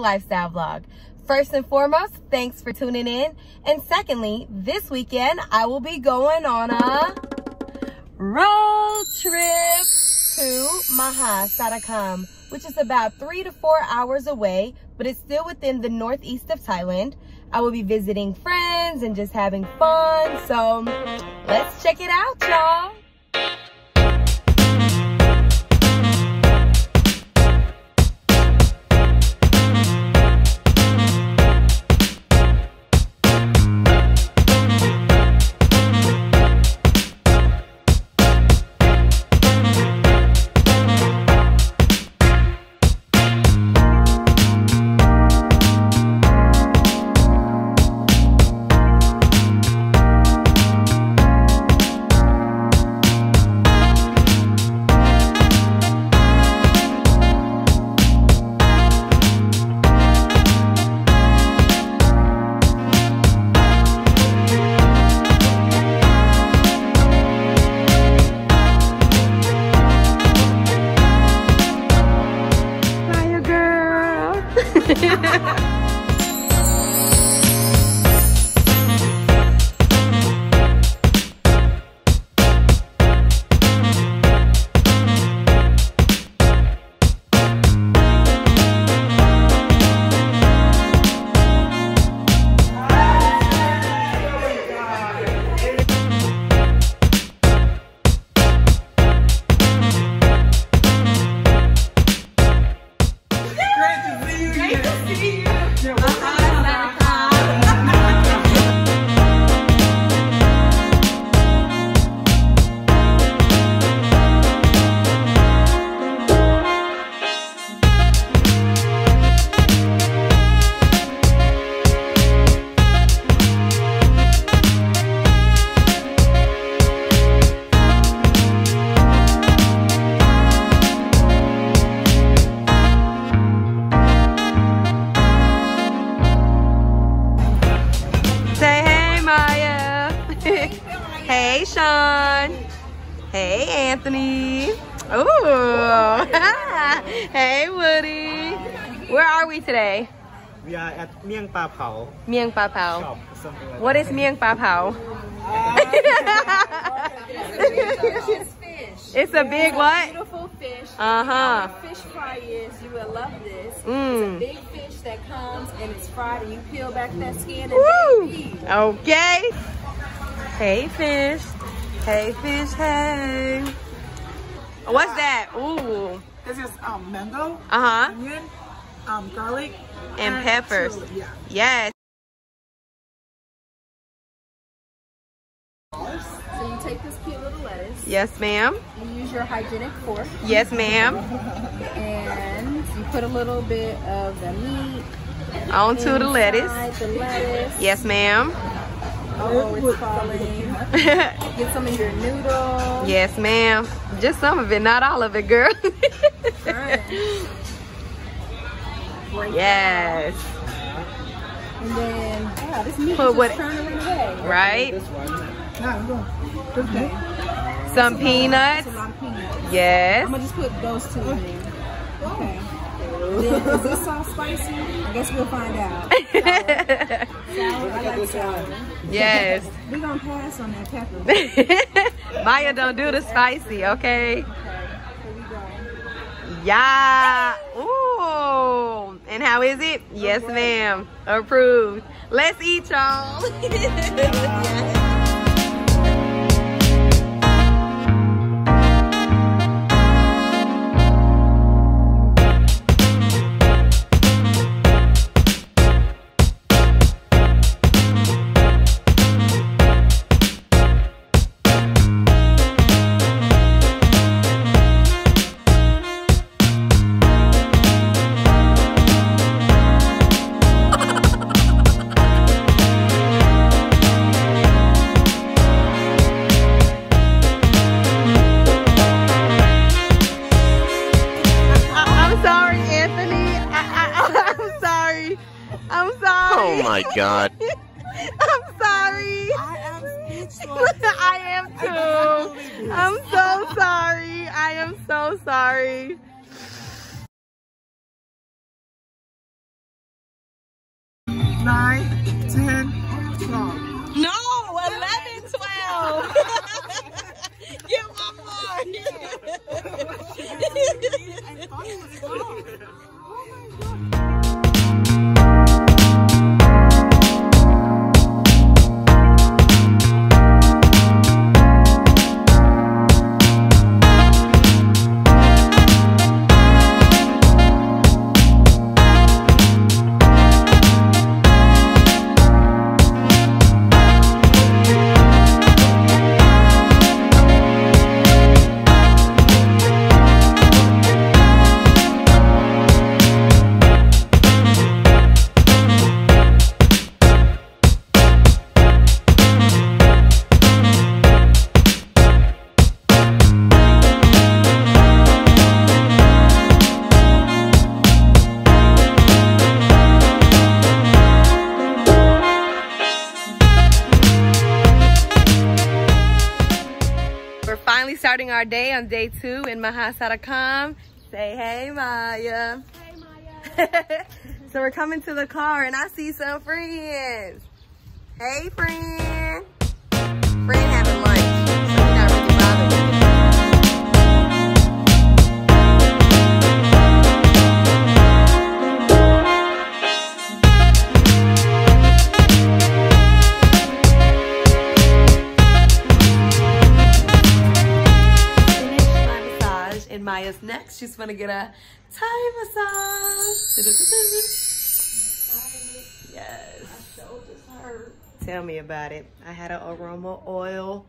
lifestyle vlog. First and foremost, thanks for tuning in. And secondly, this weekend, I will be going on a road trip to Mahasarakham, which is about 3 to 4 hours away, but it's still within the northeast of Thailand. I will be visiting friends and just having fun. So let's check it out, y'all. Hey Sean. Hey Anthony. Oh. Hey Woody. Where are we today? We are at Mian Pa Pao. Mian Pa Pao. Shop, something like what that. Is Mian Pa Pao? It's fish. It's a big what? Beautiful fish. Uh-huh. Fish fry is, you will love this. Mm. It's a big fish that comes and it's fried and you peel back that skin and woo! Okay. Hey fish, hey fish, hey. What's that? Ooh. This is mango, onion, garlic, and peppers. Chili, yeah. Yes. So you take this cute little lettuce. Yes, ma'am. You use your hygienic fork. Yes, ma'am. And you put a little bit of the meat onto the lettuce. Yes, ma'am. Oh, it's falling. Get some of your noodles. Yes, ma'am. Just some of it, not all of it, girl. Right. Yes. And then, wow, this meat is just turning away. Right? Some peanuts. Yes. I'm going to just put those two in there. Okay. Then, is this sauce spicy? I guess we'll find out. Sour. I like sour. Yes. We're going to pass on that pepper. Maya don't do the spicy, okay? Okay, here we go. Yeah. Ooh. And how is it? Approved. Yes, ma'am. Approved. Let's eat, y'all. Yeah. God. I'm sorry. I am too. I'm so sorry. I am so sorry. 9, 10, 12. No, 11, 12. Get one more. Oh my God. Starting our day on day 2 in Mahasarakham. Say hey, Maya. Hey, Maya. So we're coming to the car and I see some friends. Hey, friend. Friend having lunch. Maya's next. She's gonna get a Thai massage. Yes. My shoulders hurt. Tell me about it. I had an aroma oil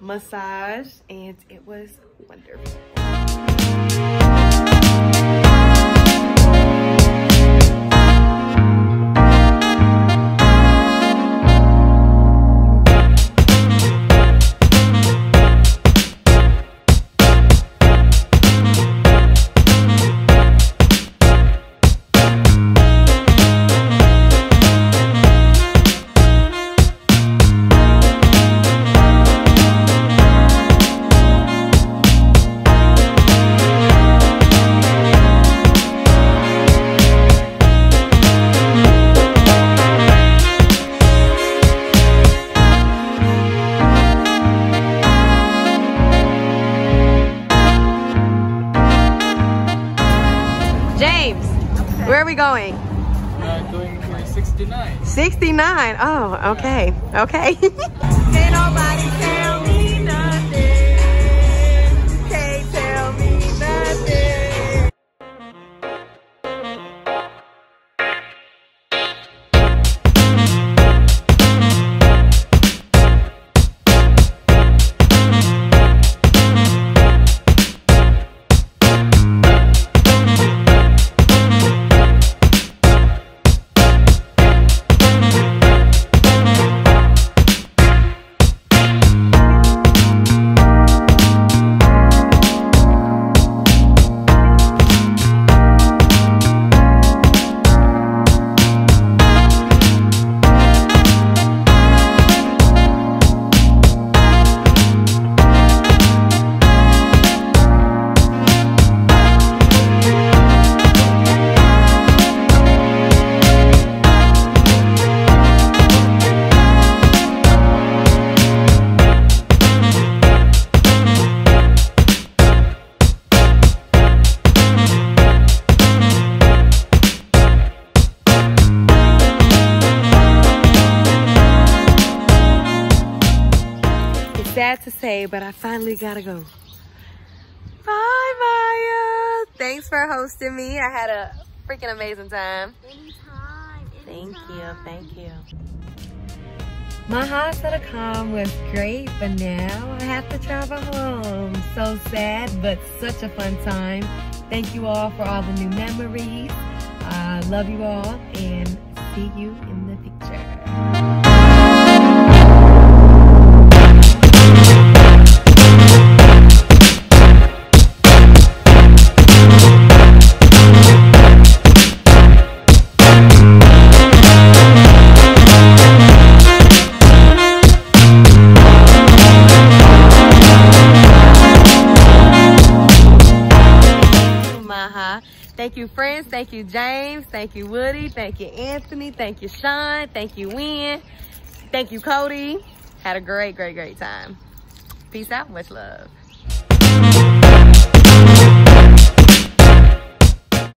massage and it was wonderful. Where are we going? Going for 69. 69? Oh, okay. Okay. Can't nobody tell me nothing. Can't tell me nothing. Sad to say, but I finally gotta go. Bye, Maya. Thanks for hosting me. I had a freaking amazing time. Anytime. Thank you. Mahasarakham was great, but now I have to travel home. So sad, but such a fun time. Thank you all for all the new memories. Love you all, and see you in the picture. Thank you, friends. Thank you, James. Thank you, Woody. Thank you, Anthony. Thank you, Sean. Thank you, Wynn. Thank you, Cody. Had a great, great, great time. Peace out. Much love.